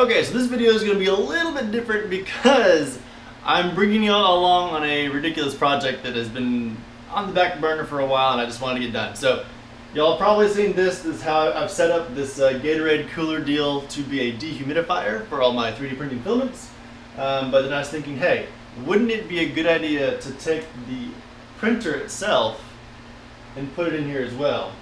Okay, so this video is going to be a little bit different because I'm bringing y'all along on a ridiculous project that has been on the back burner for a while and I just wanted to get done. So y'all probably seen this. This is how I've set up this Gatorade cooler deal to be a dehumidifier for all my 3D printing filaments. But then I was thinking, hey, wouldn't it be a good idea to take the printer itself and put it in here as well?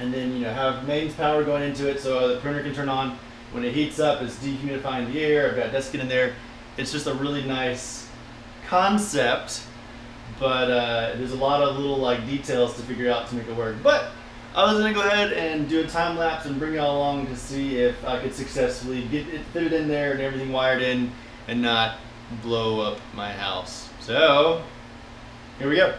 And then, you know, have mains power going into it so the printer can turn on. When it heats up, it's dehumidifying the air. I've got a desk in there. It's just a really nice concept, but there's a lot of little like details to figure out to make it work. But I was gonna go ahead and do a time lapse and bring y'all along to see if I could successfully get it fitted in there and everything wired in and not blow up my house. So here we go.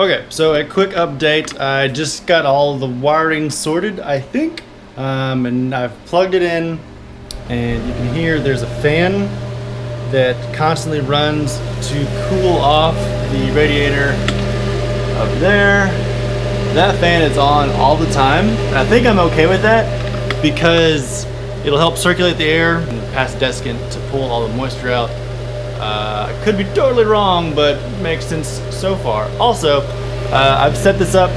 Okay, so a quick update. I just got all the wiring sorted, I think, and I've plugged it in, and you can hear there's a fan that constantly runs to cool off the radiator up there. That fan is on all the time. I think I'm okay with that because it'll help circulate the air and pass the desk in to pull all the moisture out. I could be totally wrong, but makes sense so far. Also, I've set this up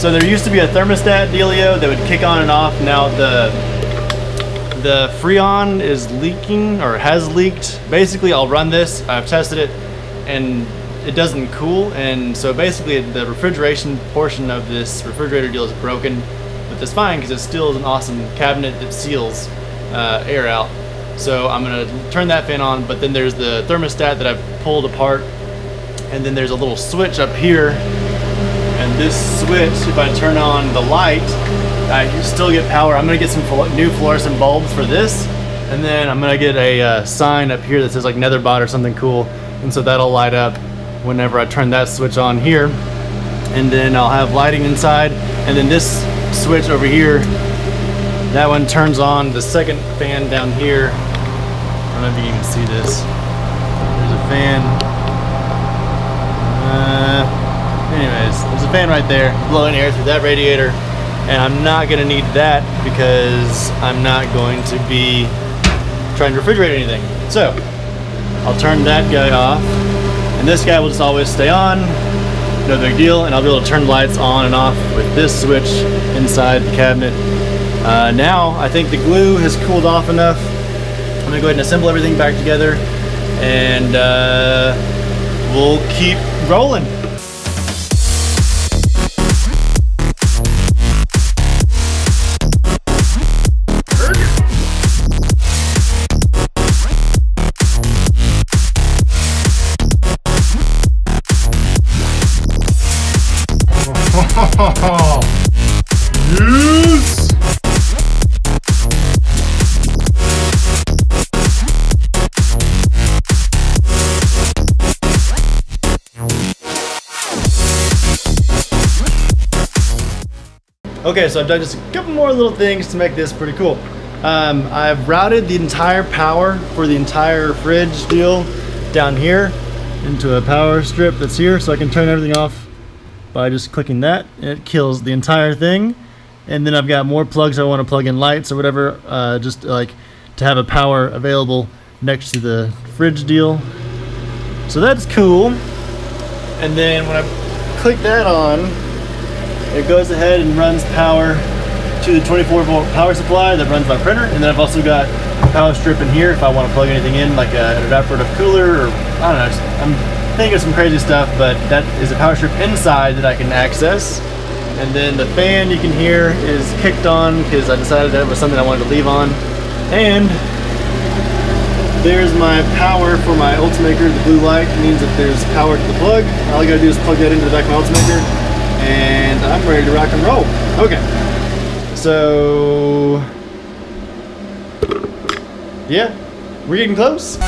so there used to be a thermostat dealio that would kick on and off. Now the Freon is leaking or has leaked. Basically, I'll run this. I've tested it, and it doesn't cool. And so basically, the refrigeration portion of this refrigerator deal is broken, but that's fine because it still is an awesome cabinet that seals air out. So I'm gonna turn that fan on, but then there's the thermostat that I've pulled apart, and then there's a little switch up here, and this switch, if I turn on the light, I still get power. I'm gonna get some new fluorescent bulbs for this, and then I'm gonna get a sign up here that says like NeatherBot or something cool, and so that'll light up whenever I turn that switch on here, and then I'll have lighting inside, and then this switch over here, that one turns on the second fan down here. I don't know if you can see this. There's a fan. Anyways, there's a fan right there blowing air through that radiator, and I'm not gonna need that because I'm not going to be trying to refrigerate anything. So I'll turn that guy off, and this guy will just always stay on. No big deal, and I'll be able to turn lights on and off with this switch inside the cabinet. Now I think the glue has cooled off enough. I'm gonna go ahead and assemble everything back together, and we'll keep rolling. Okay, so I've done just a couple more little things to make this pretty cool. I've routed the entire power for the entire fridge deal down here into a power strip that's here, so I can turn everything off by just clicking that. It kills the entire thing. And then I've got more plugs. I want to plug in lights or whatever, just like to have a power available next to the fridge deal. So that's cool. And then when I click that on, it goes ahead and runs power to the 24-volt power supply that runs my printer, and then I've also got a power strip in here if I want to plug anything in, like an evaporative cooler, or I don't know, just, I'm thinking of some crazy stuff, but that is a power strip inside that I can access. And then the fan you can hear is kicked on because I decided that was something I wanted to leave on. And There's my power for my Ultimaker. The blue light means that there's power to the plug. All I gotta do is plug that into the back of my Ultimaker, and I'm ready to rock and roll. Okay. So, yeah, we're getting close.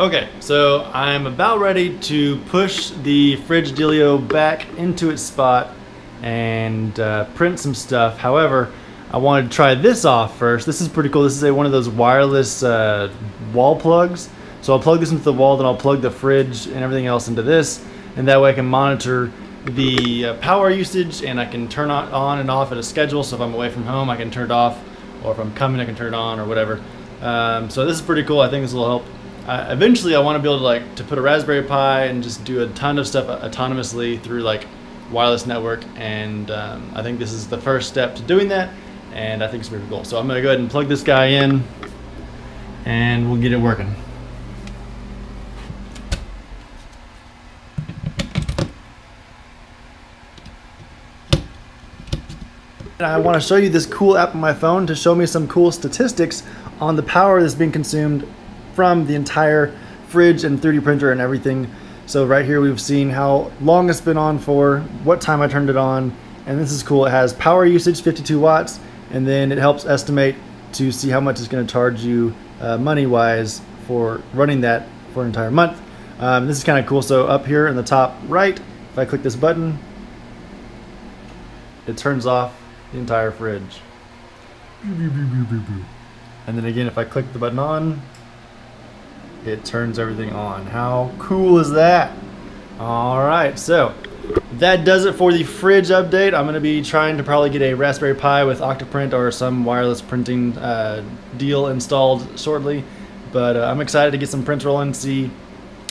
Okay, so I'm about ready to push the fridge dealio back into its spot and print some stuff. However, I wanted to try this off first. This is pretty cool. This is one of those wireless wall plugs. So I'll plug this into the wall, then I'll plug the fridge and everything else into this, and that way I can monitor the power usage, and I can turn it on and off at a schedule. So if I'm away from home, I can turn it off, or if I'm coming, I can turn it on or whatever. So this is pretty cool. I think this will help. Eventually I want to be able to put a Raspberry Pi and just do a ton of stuff autonomously through wireless network, and I think this is the first step to doing that, and I think it's pretty cool. So I'm gonna go ahead and plug this guy in and we'll get it working. I want to show you this cool app on my phone to show me some cool statistics on the power that's being consumed from the entire fridge and 3D printer and everything. So right here we've seen how long it's been on for, what time I turned it on, and this is cool. It has power usage, 52 watts, and then it helps estimate to see how much it's going to charge you money-wise for running that for an entire month. This is kind of cool. So up here in the top right, if I click this button, it turns off the entire fridge. And then again, if I click the button on, it turns everything on. How cool is that? All right, so that does it for the fridge update. I'm gonna be trying to probably get a Raspberry Pi with OctoPrint or some wireless printing deal installed shortly, but I'm excited to get some prints rolling, see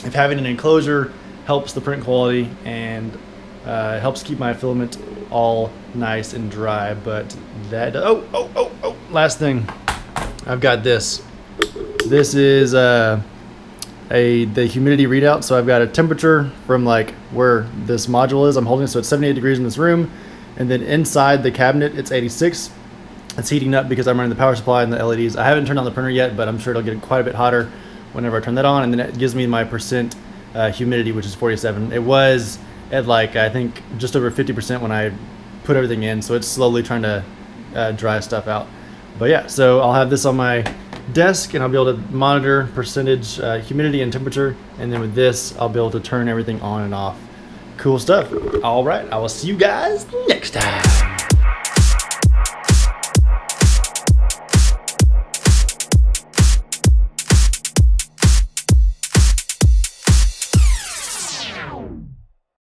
if having an enclosure helps the print quality and helps keep my filament all nice and dry. But that, last thing, I've got this. This is the humidity readout. So I've got a temperature from where this module is. I'm holding it, so it's 78 degrees in this room, and then inside the cabinet it's 86. It's heating up because I'm running the power supply and the LEDs. I haven't turned on the printer yet, but I'm sure it'll get quite a bit hotter whenever I turn that on, and then it gives me my percent humidity, which is 47. It was at I think just over 50% when I put everything in, so it's slowly trying to dry stuff out. But yeah, so I'll have this on my desk and I'll be able to monitor percentage humidity and temperature, and then with this I'll be able to turn everything on and off. Cool stuff. All right, I will see you guys next time.